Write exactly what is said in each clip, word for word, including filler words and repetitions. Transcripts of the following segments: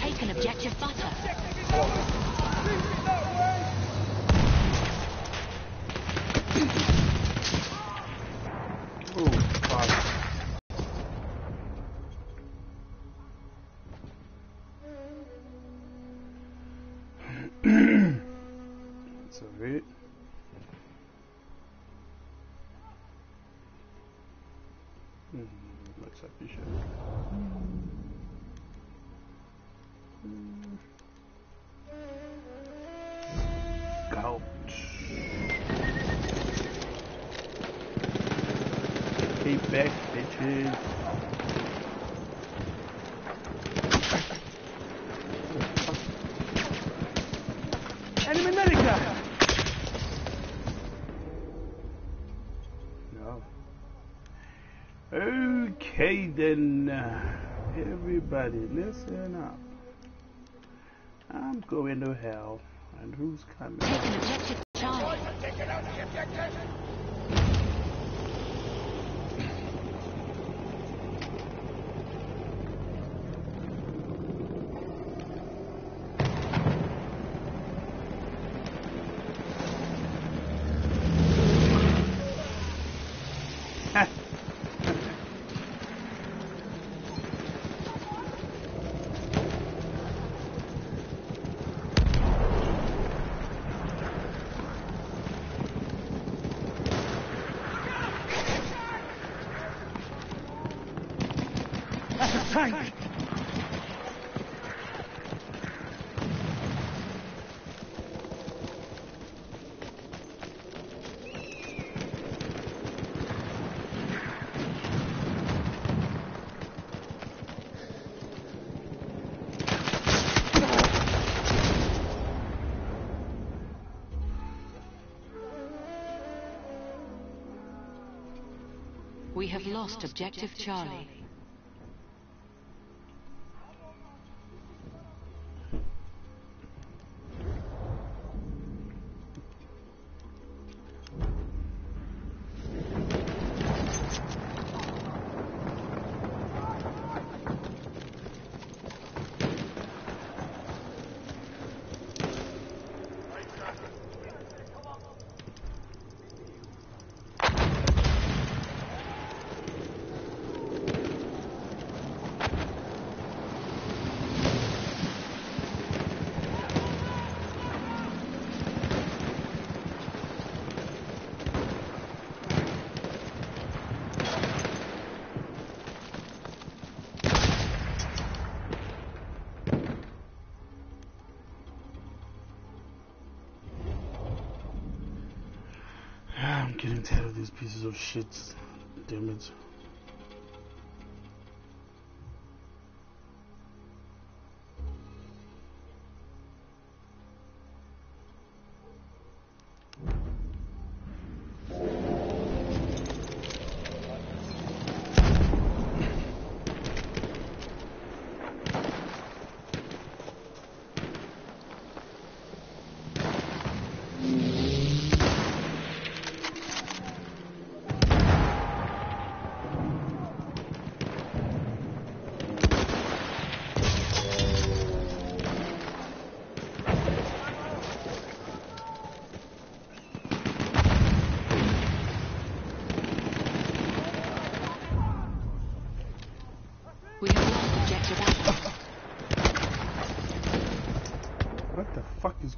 taken objective butter. Ooh, fuck. That's all right. Mm, looks like you should. Mm. Couch. Keep back, bitches. Okay then, uh, everybody listen up. I'm going to hell, and who's coming? Take an objective, Charlie. Take out the objective. Tank. We have lost objective Charlie. Getting tired of these pieces of shit. Damn it.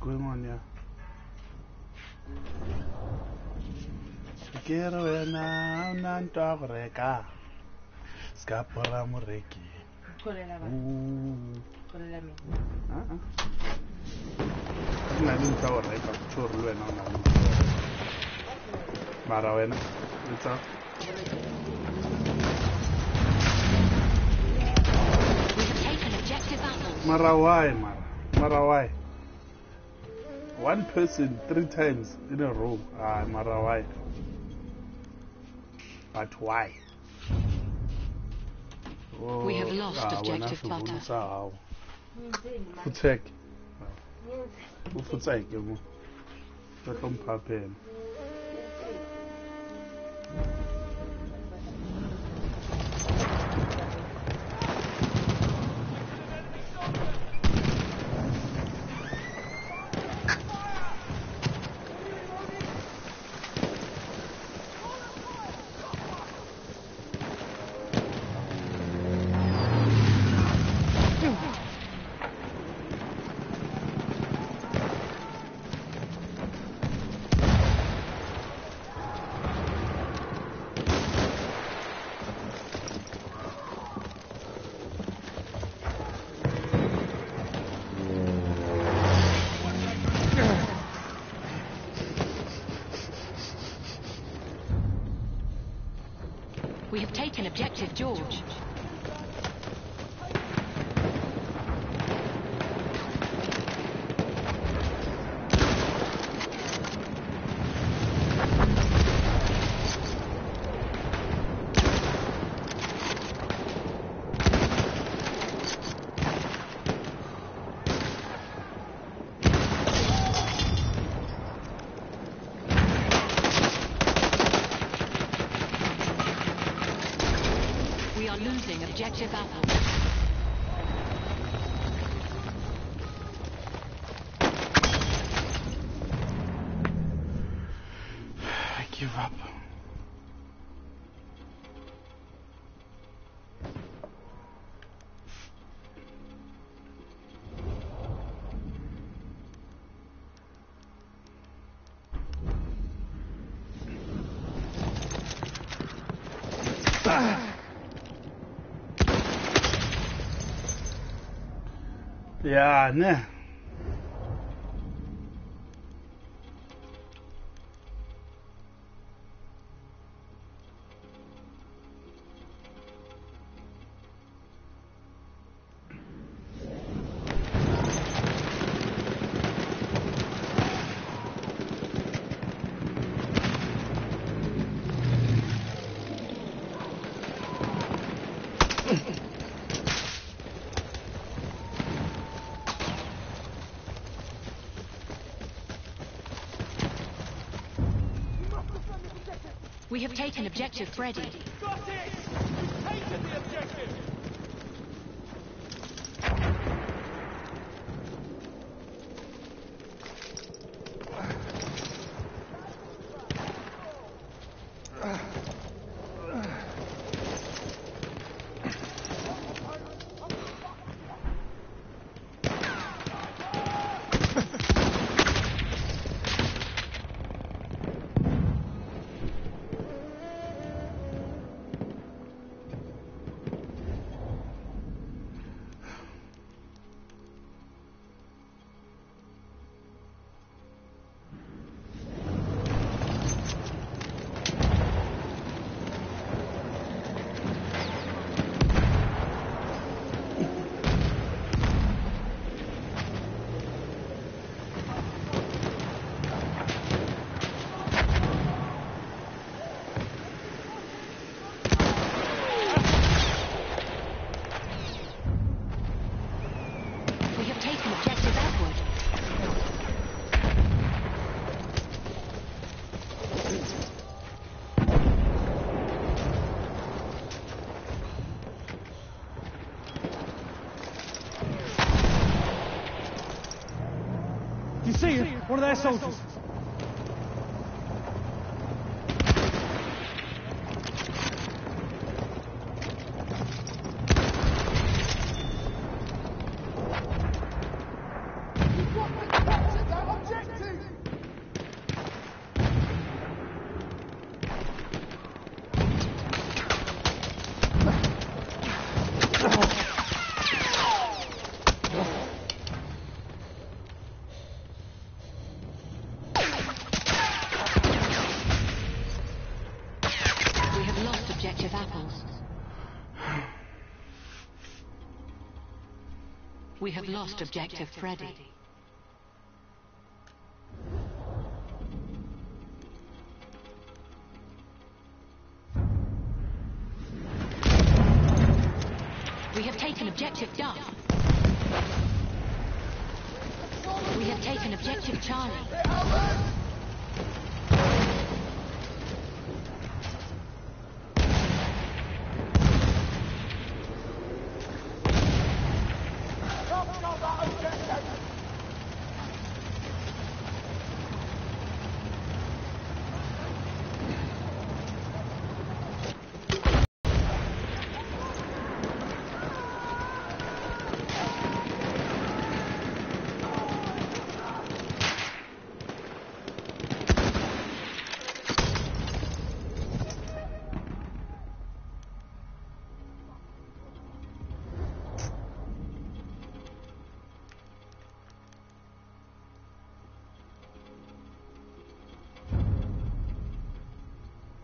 Going on, yeah. Quiero una una antorreca. Escapar mureki. Corre la mano. Marawai, Marawai. One person three times in a row. Ah, Marawai. But why? Oh, we have lost ah, objective butter. Futsek. Futsek, you know. We've taken objective George. Losing objective Alpha. I give up. Ja, ne? We have taken objective Freddy. Got it! We've taken the objective! One of their soldiers. We have lost objective Freddy. We have taken objective Duff. We have taken objective Charlie.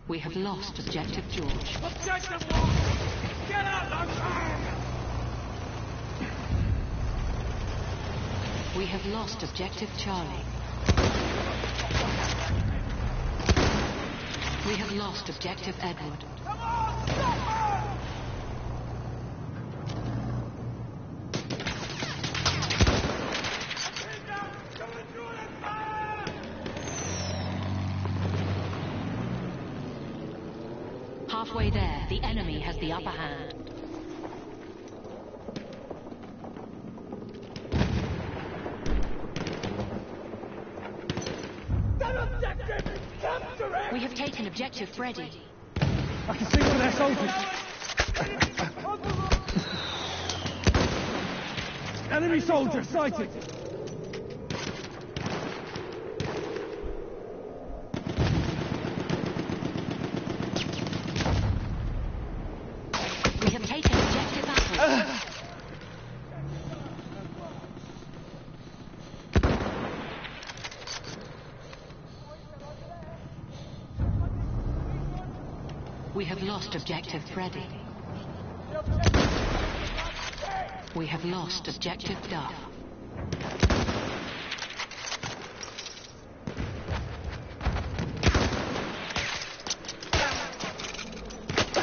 We have lost Objective George. Objective George! Get out of here! We have lost Objective Charlie. We have lost Objective Edward. Come on, stop her! Halfway there, the enemy has the upper hand. That objective! Capture it! We have taken Objective Freddy. I can see one of their soldiers! Enemy soldier sighted! We have lost Objective Freddy. We have lost Objective Duff. We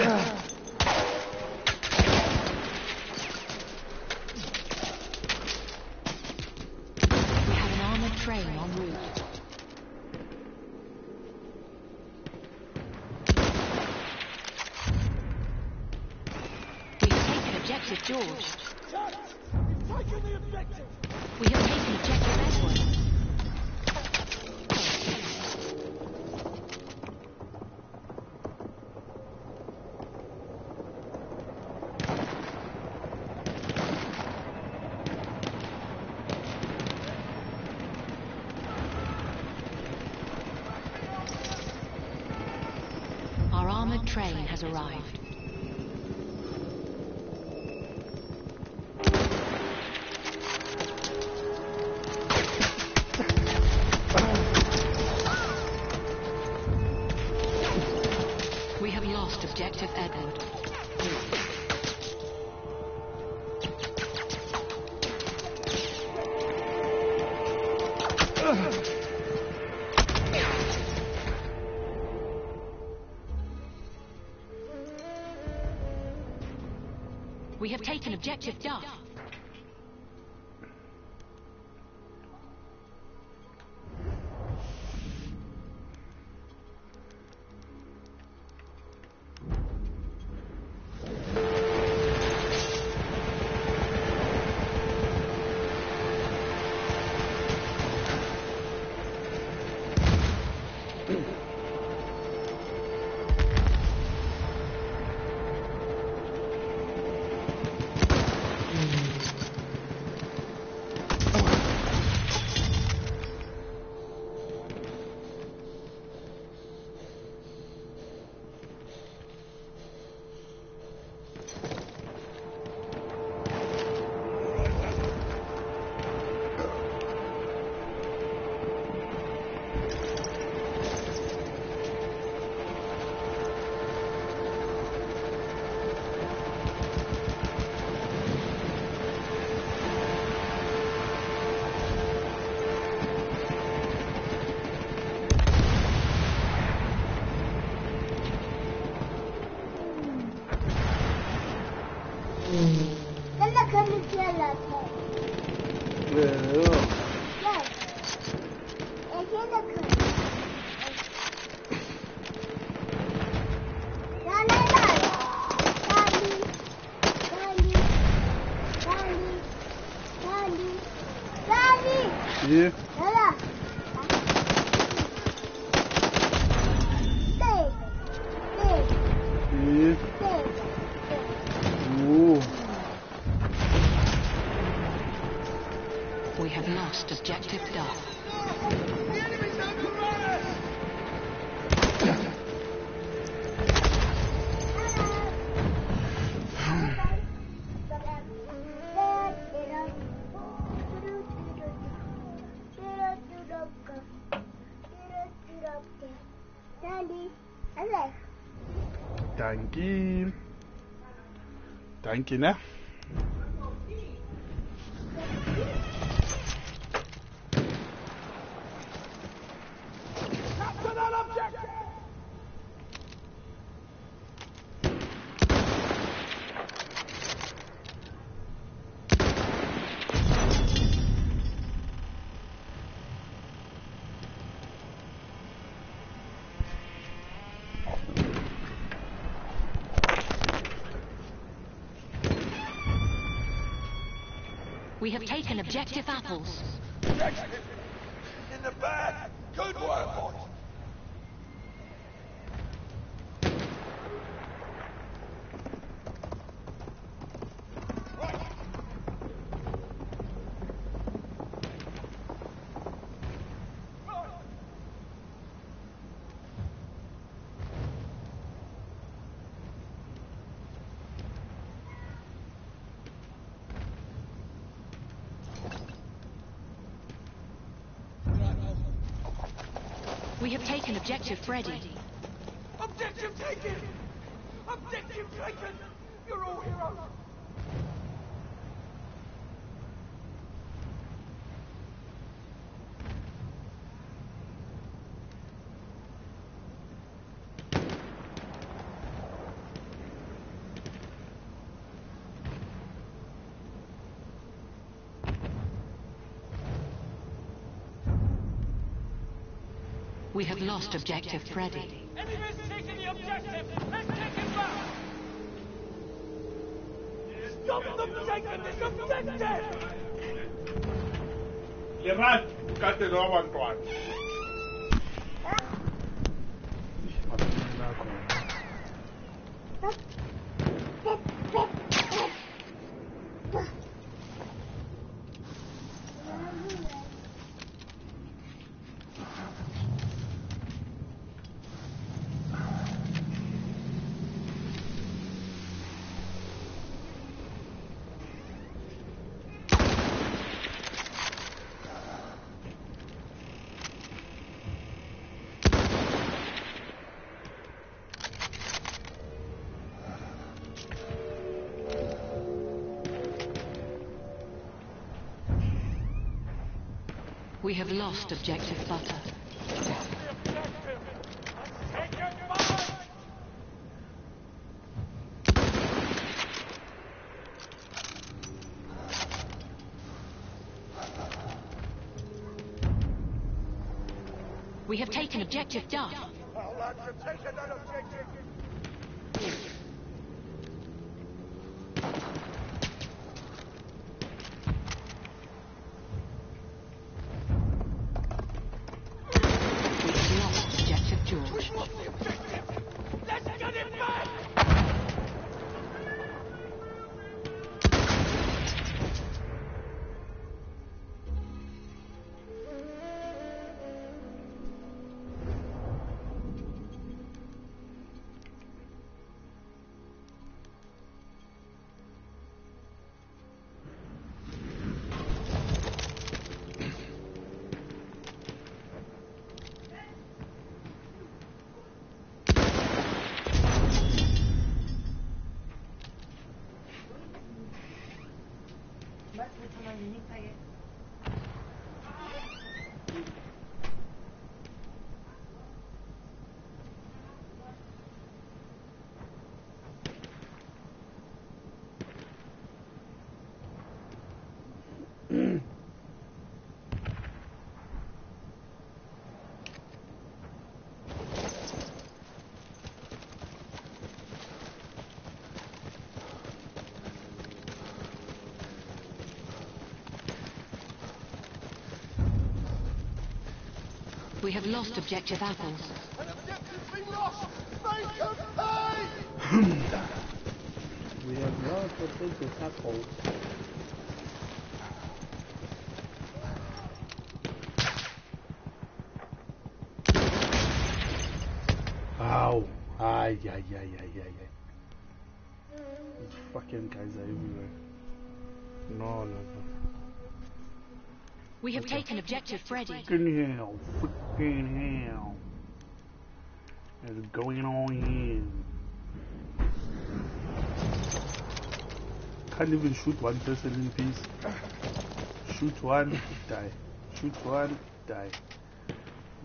have an armored train en route. George. Chuck, you've taken the objective. We have taken Objective Edward. Our armored train has arrived. Objective Edward. We have taken Objective Duff. Yeah. We have lost Objective Duff. The enemy's overrun us! Daddy, I like. Danke. Danke, ne? We have taken objective apples. Objective in the bag. Good work, boys. We have taken objective Freddy. Objective taken! Objective taken! You're all heroes! We have lost objective Freddy. Enemy's taking the objective! Let's take him back! Stop them taking this objective! Levant! Cut it over, Antoine. We have lost objective butter. We have taken objective duff. We have lost objective apples. An objective's been lost! Make them pay! We have lost objective apples. Ow! Ay, ay, ay, ay, ay, ay. These fucking guys are everywhere. No, no, no. We have okay. taken objective Freddy. Fucking hell, fucking hell. What is going on here? can't even shoot one person in peace. Shoot one, die. Shoot one, die.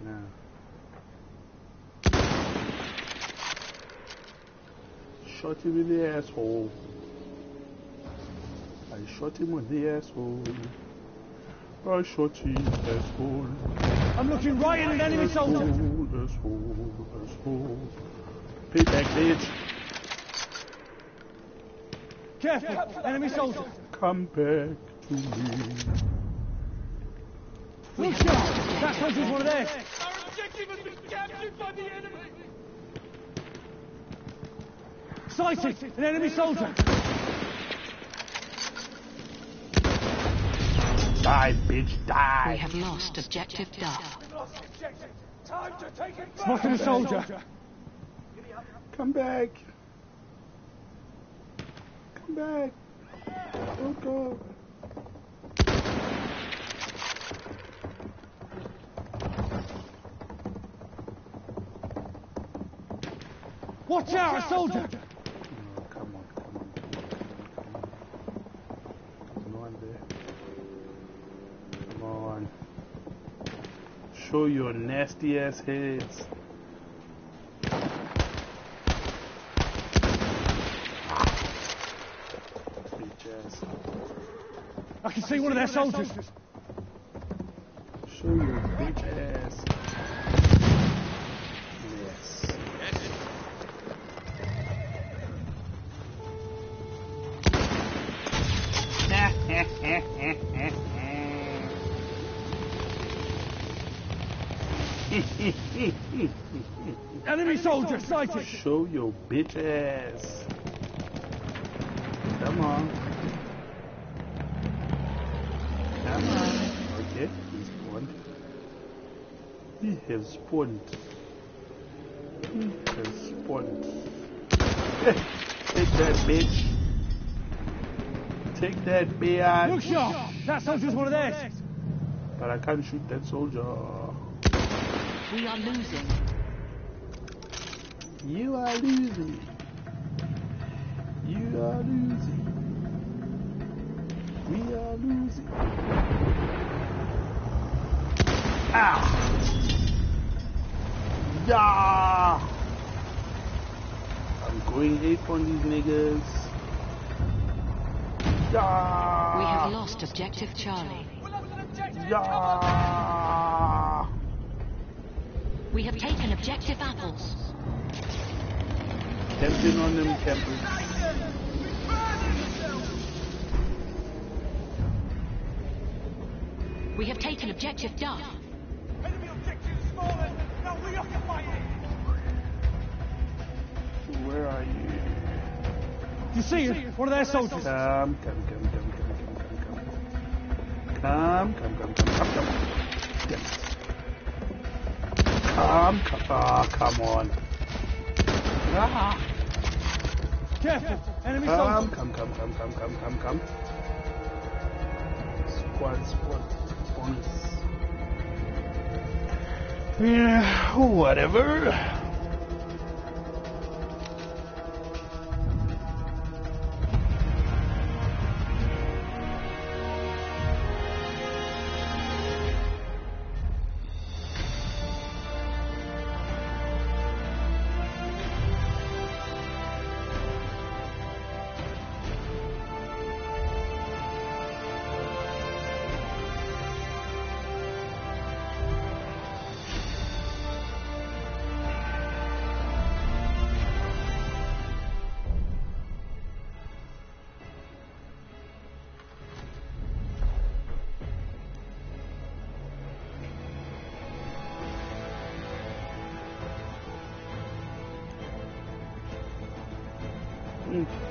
No. Shot him in the asshole. I shot him with the asshole. I shot him in the asshole. I'm looking right at an enemy soldier. Asshole, asshole, asshole. Payback, bitch. Careful, enemy soldier. Come back to me. Look sharp. That soldier's one of theirs. Our objective has been captured by the enemy. Sighted! An enemy soldier! Die, bitch, die! We have lost objective Duff. We've lost objective! Time to take it back! Spotted a soldier! Come back! Come back! Oh god! Watch, Watch out, out, soldier! soldier. Show your nasty ass heads. Bitch ass. I can see I one, see of, their one of their soldiers. Show your bitch ass. Yes. Enemy soldier sighted! Show your bitch ass! Come on! Come on! Okay, he spawned. He has spawned. He has spawned. Take that, bitch! Take that, bitch! Look sharp! That soldier's one of theirs! But I can't shoot that soldier. We are losing. You are losing. You are losing. We are losing. Ow! Yeah! I'm going ape on these niggas. Yeah! We have lost objective Charlie. Yeah! We have taken objective apples. Camping on them, camping. We have taken objective Duff. Enemy objective smaller. Now we occupy it. Where are you? You see it? One of their soldiers. Come, come, come, come, come, come, come, come, come, come, come, come, come. Yes. Come, come, oh, come on. Ah. Careful, enemy soldier. Come, come, come, come, come, come, come. Squad, squad, bonus. Yeah, whatever.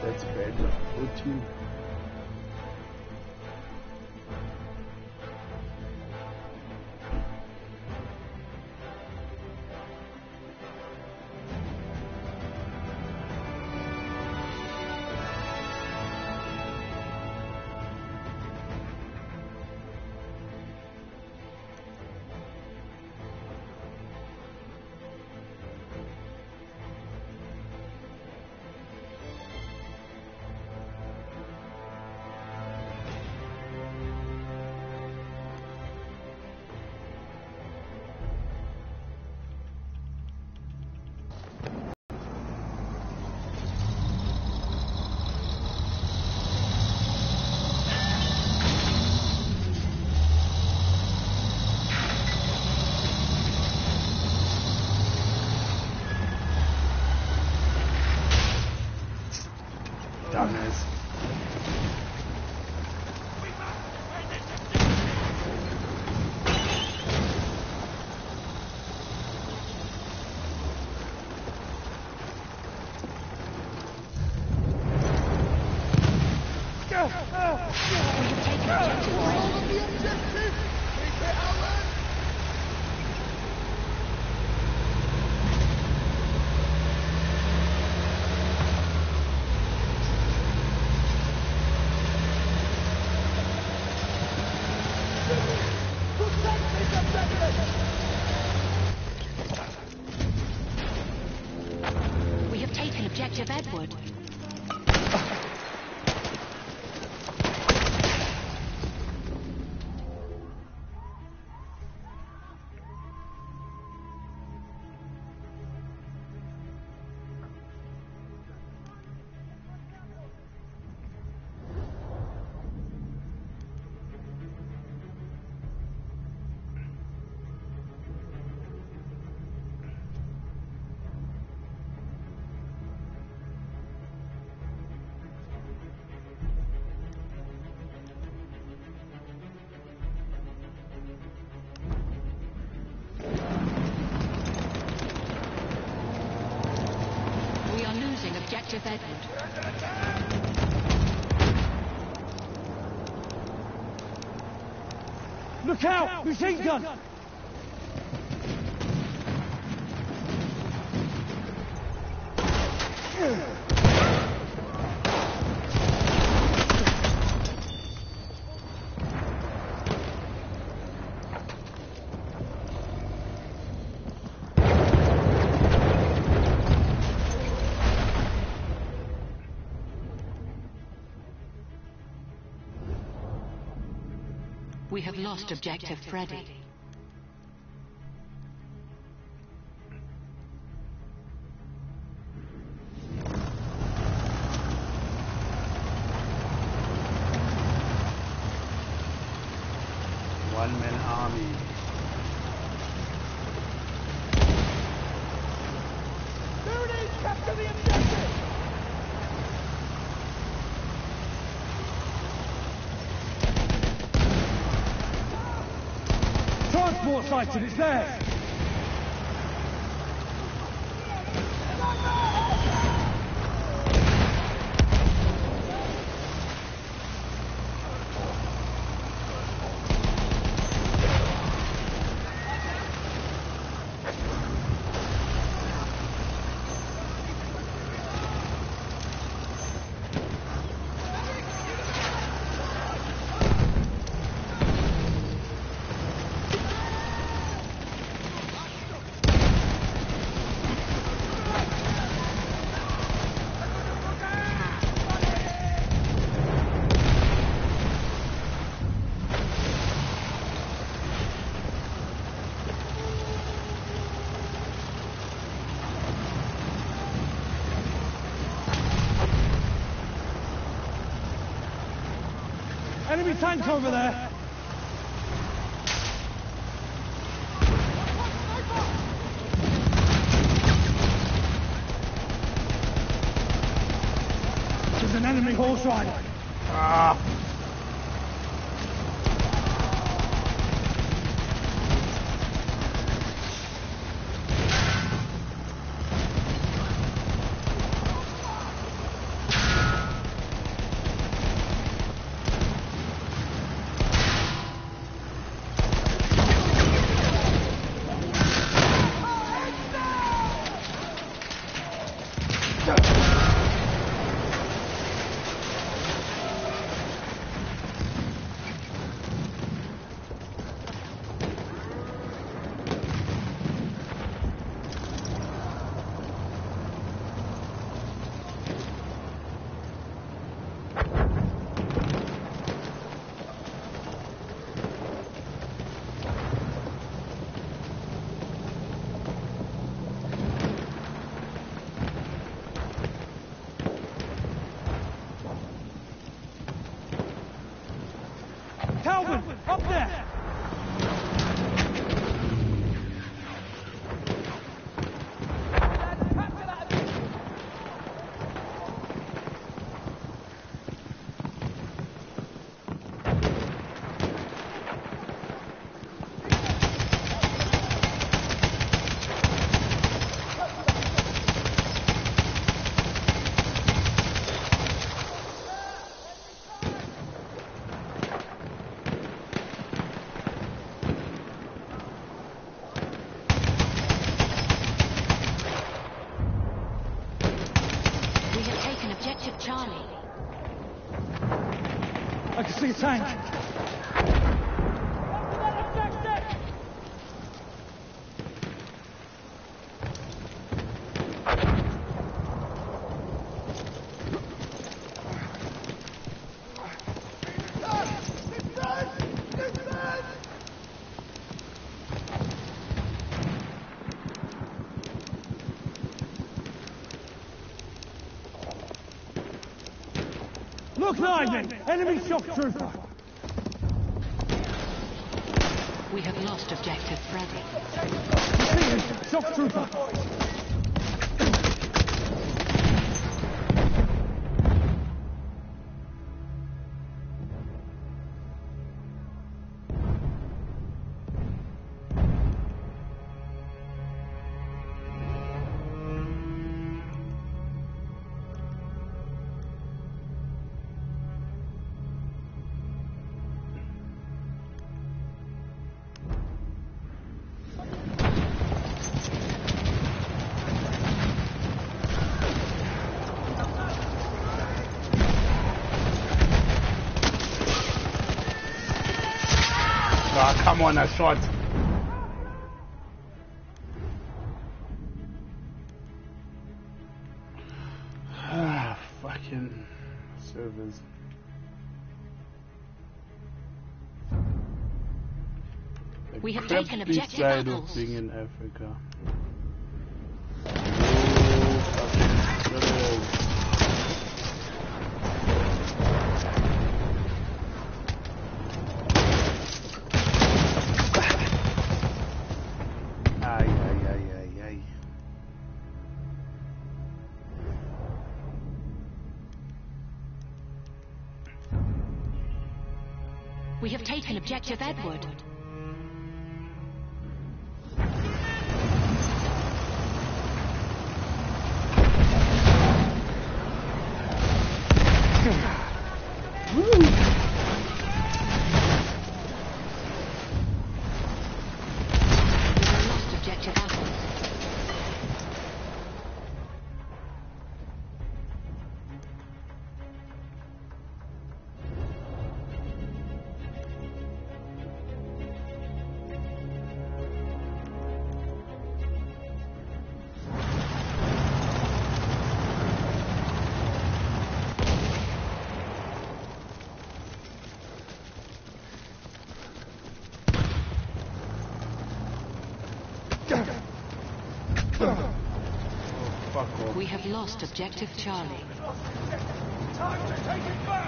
That's bad luck. fourteen. Look out! Machine gun! We have lost objective Freddy. One-man army. There it is! Capture the objective! Transport sighted, it's there! Enemy tank over there! There's an enemy horse rider! Ah. Calvin, up there! I can see a tank. Look, lightning! Enemy shock trooper! We have lost objective Freddy. Shock trooper! Oh, come on, a shot. Ah, fucking servers. We have taken objective side of being in Africa. We have taken objective Edward. We have lost objective Charlie. Time to take it back!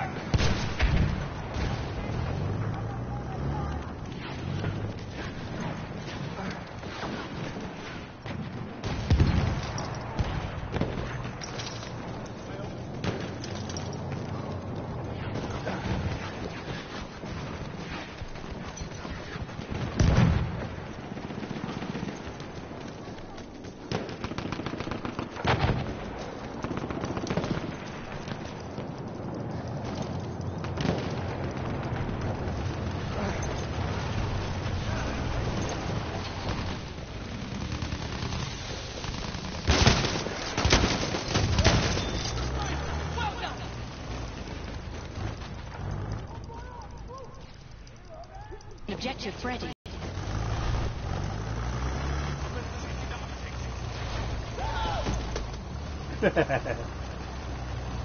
Objective Freddy. This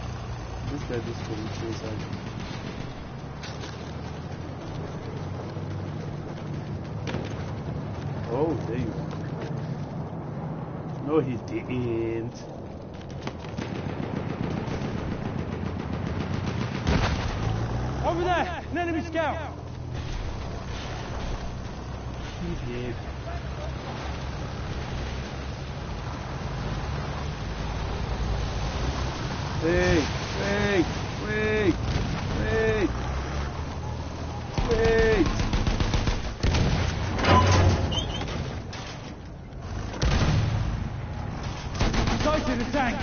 guy just couldn't choose either. Oh, there you are. No, he didn't. Over there! An enemy scout! Yeah. Hey, wait, wait, wait, wait. Go to the tank.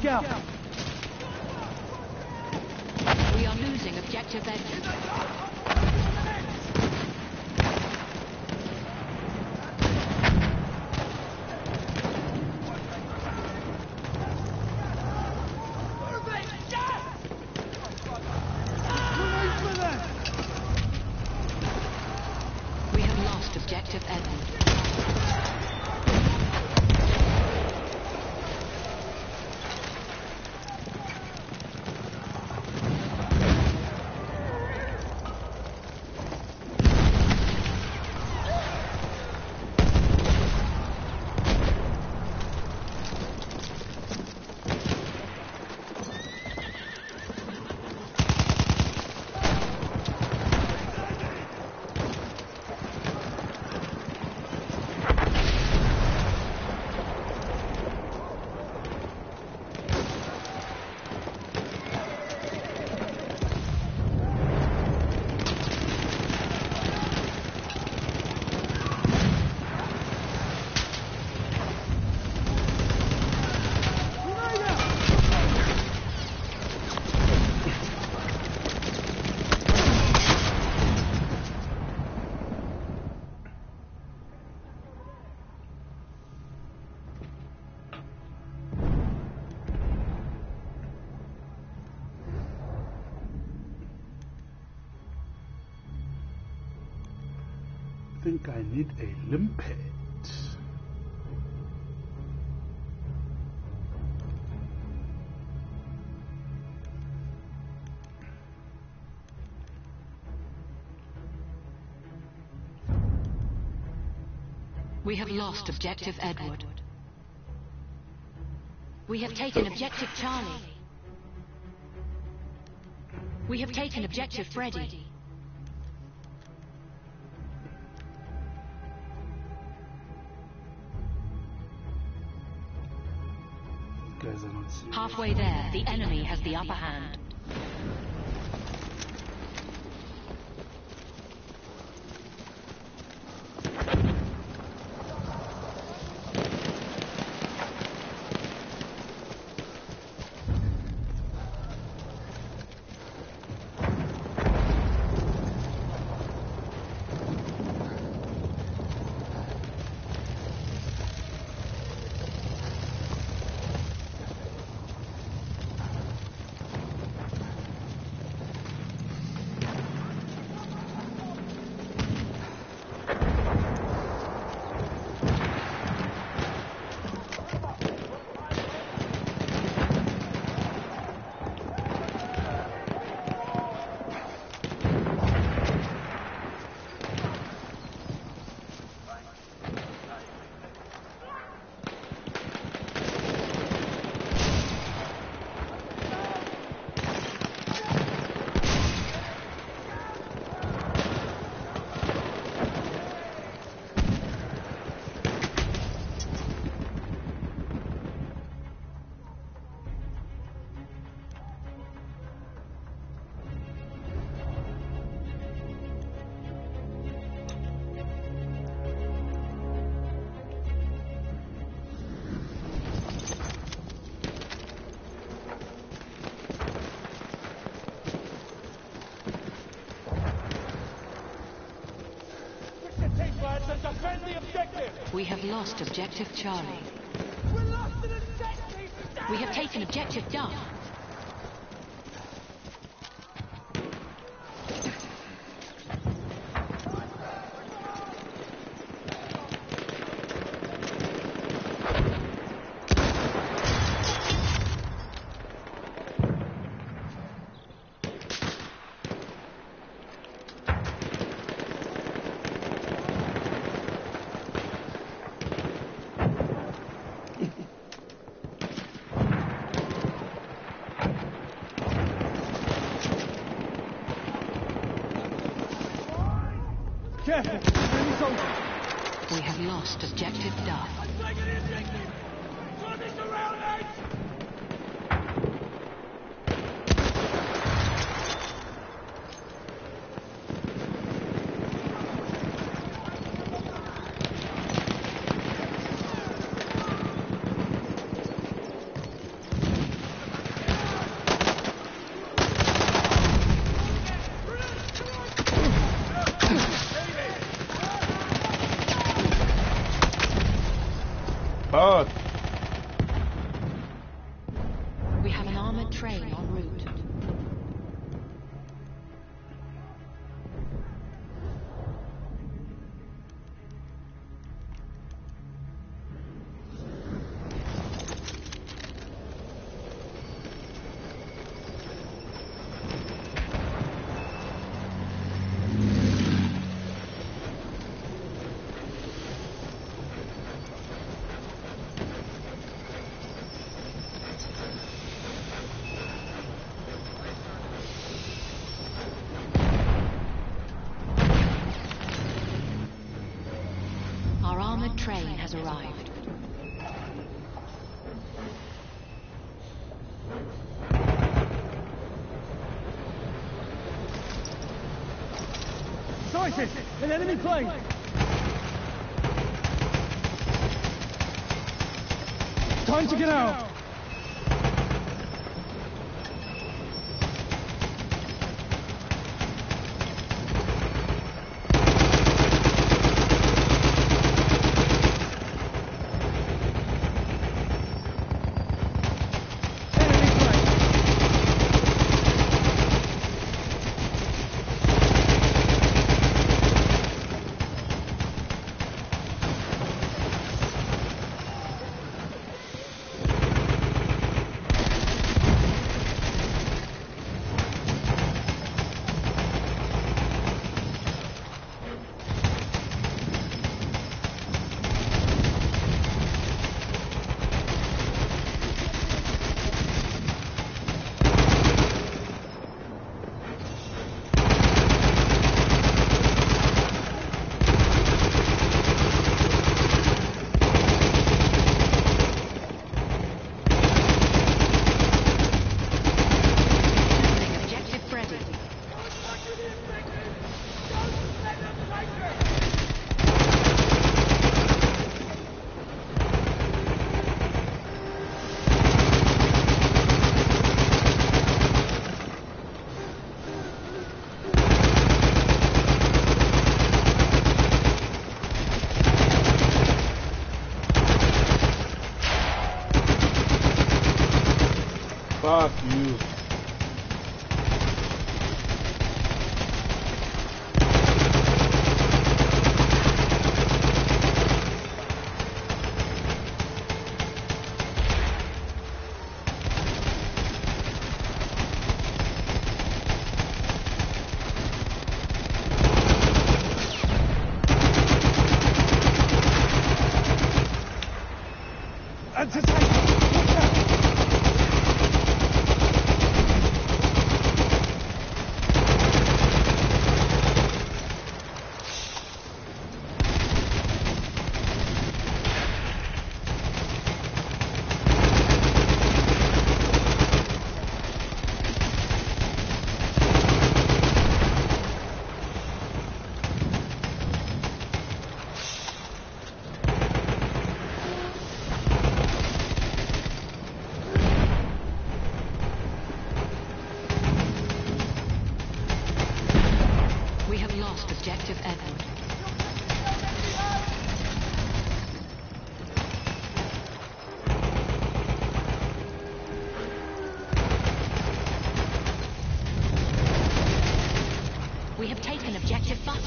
Scout. We are losing objective Edward. We have lost objective Edward. think I need a limpet. We have lost objective Edward. We have taken objective Charlie. We have taken objective Freddy. Halfway there, the enemy has the upper hand. We have lost objective Charlie. We're lost in objective. We have taken objective Duff. Objective Duff. I'm taking the objective! Trying to surround it! Arrived. Choices! An enemy plane! Time to get out! Objective Edward. We have taken Objective Butter.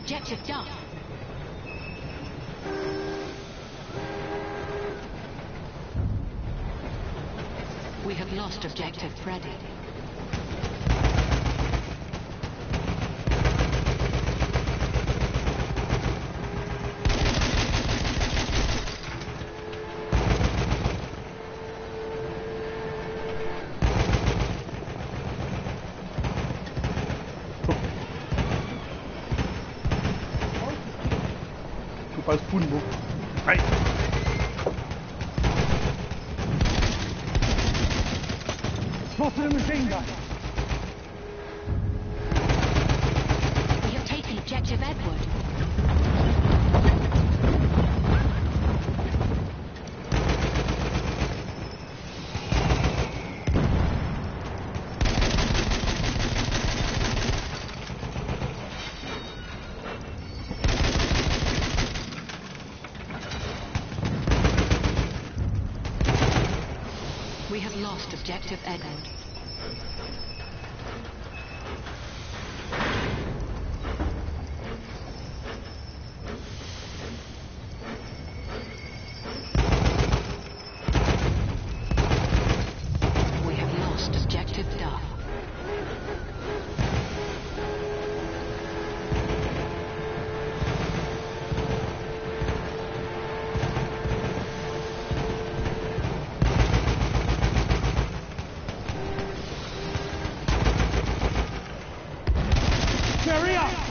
Objective done. We have lost Objective Freddy. Faz por novo. Vai. Nossa, ele não tem nada. We have lost Objective Edward. We have lost Objective Duff.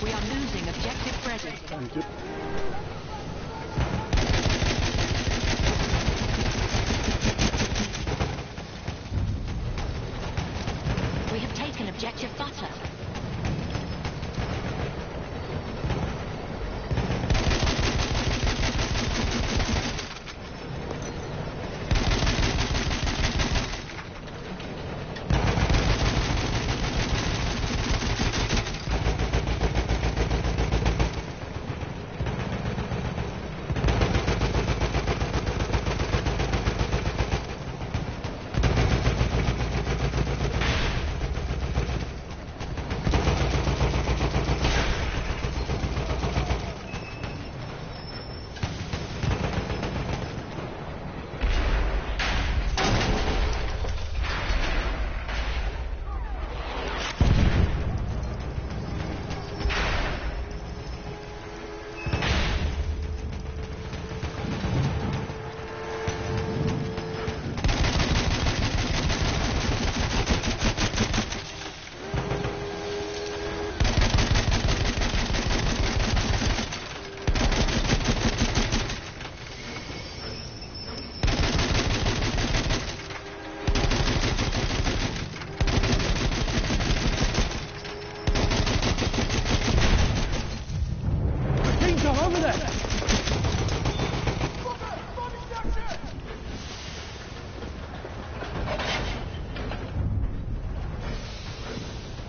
We are losing Objective Freddy. Thank you. We have taken Objective Butter.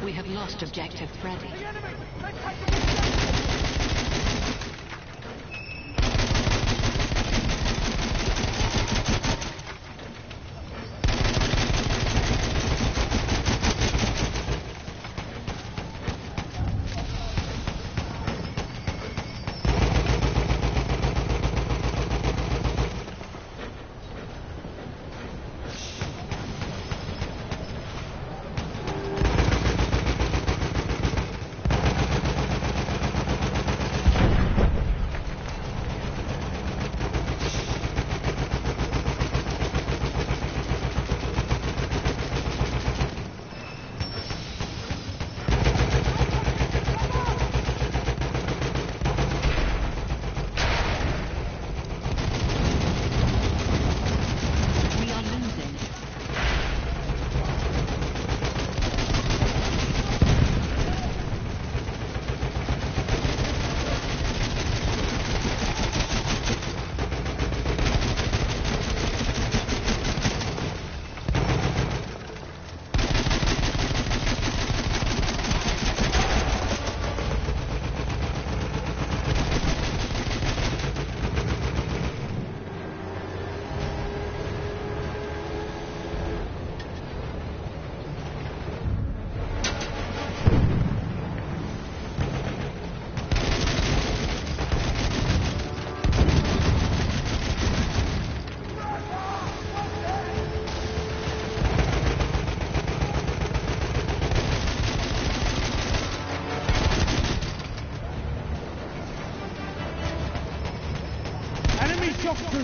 We have lost Objective Freddy.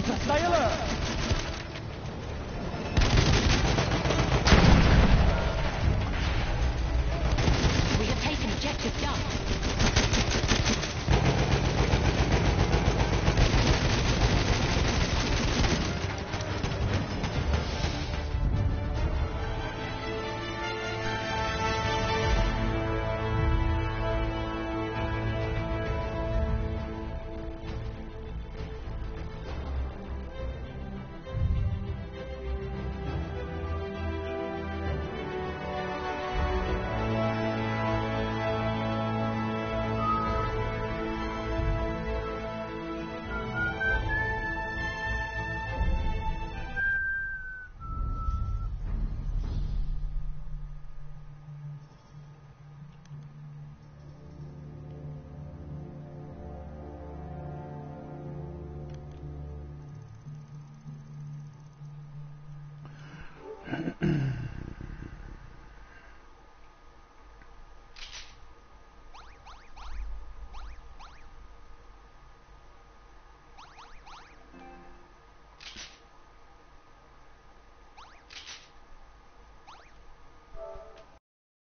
trooper, stay alert!